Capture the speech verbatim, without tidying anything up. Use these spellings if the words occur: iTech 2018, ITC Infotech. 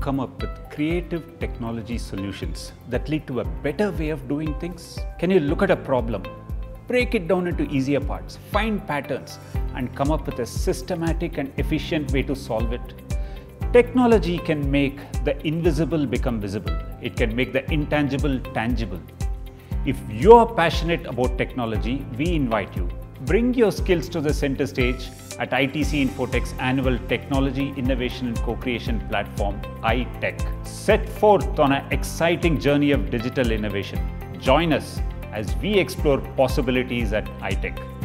come up with creative technology solutions that lead to a better way of doing things? Can you look at a problem, break it down into easier parts, find patterns, and come up with a systematic and efficient way to solve it? Technology can make the invisible become visible. It can make the intangible tangible. If you're passionate about technology, we invite you. Bring your skills to the center stage at I T C Infotech's annual Technology Innovation and Co-Creation Platform, iTech. Set forth on an exciting journey of digital innovation. Join us as we explore possibilities at iTech.